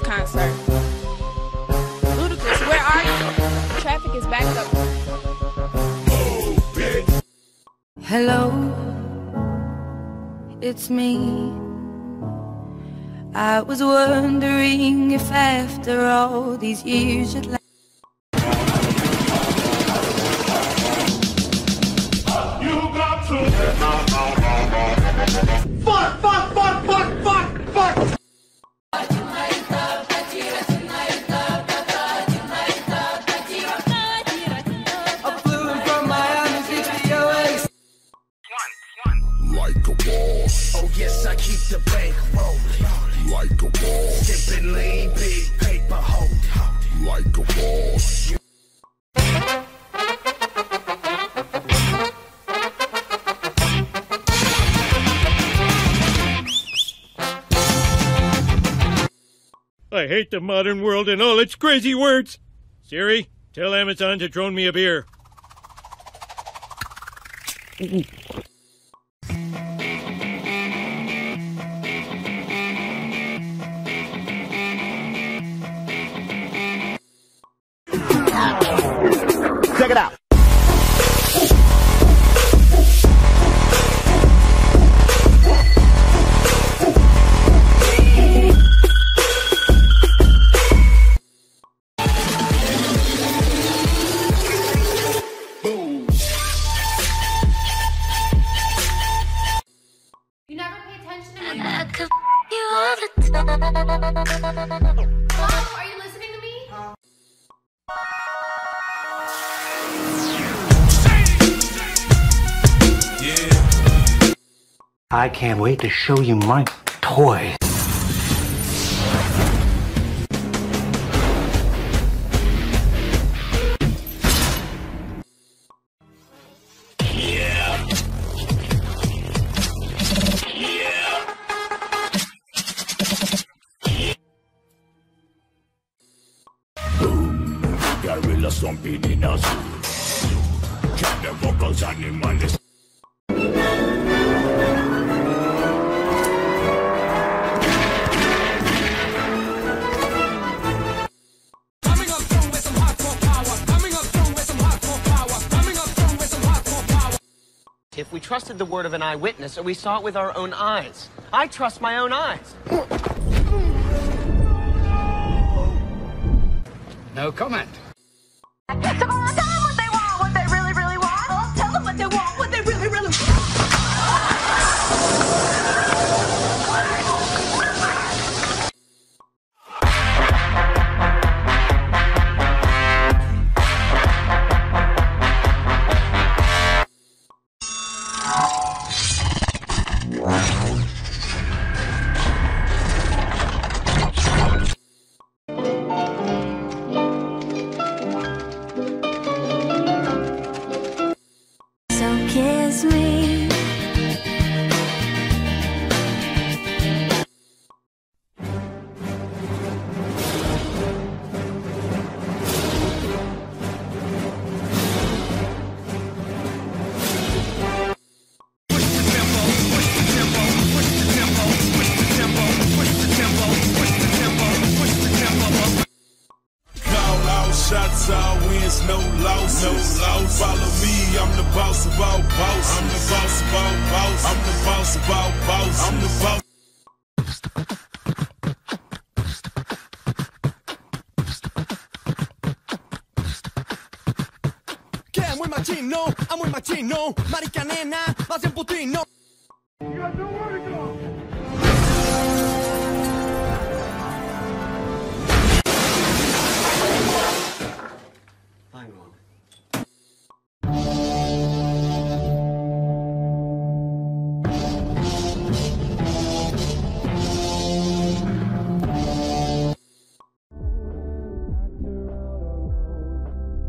Ludacris concert. Ludacris, where are you? Traffic is backed up. Hello, it's me. I was wondering if after all these years you'd like. Like a boss. Oh yes, I keep the bank rolling. Like a boss. Sipping lean, big paper holding. Like a boss. I hate the modern world and all its crazy words. Siri, tell Amazon to drone me a beer. Check it out. Boom. You never pay attention to me. I could you all the time. Mom, are you listening to me? I can't wait to show you my toys. Yeah. Yeah. Boom. Gorilla stomping in us. Check the vocals, animals. If we trusted the word of an eyewitness, or we saw it with our own eyes. I trust my own eyes. No comment. Shots out, wins, no loss, no loss. Follow me, I'm the boss of all boss. I'm the boss of all boss. I'm the boss of all boss. I'm the boss. Que muy machino, I'm muy machino, marica nena, más en putino. You got nowhere to go.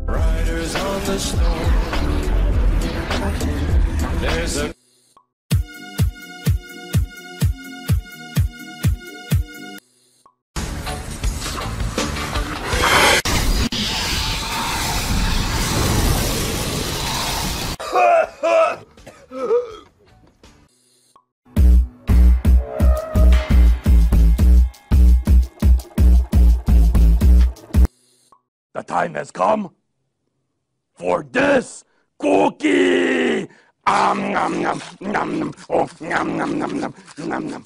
Riders on the storm. There's a time has come for this cookie. Nom nom nom nom nom nom nom nom nom nom.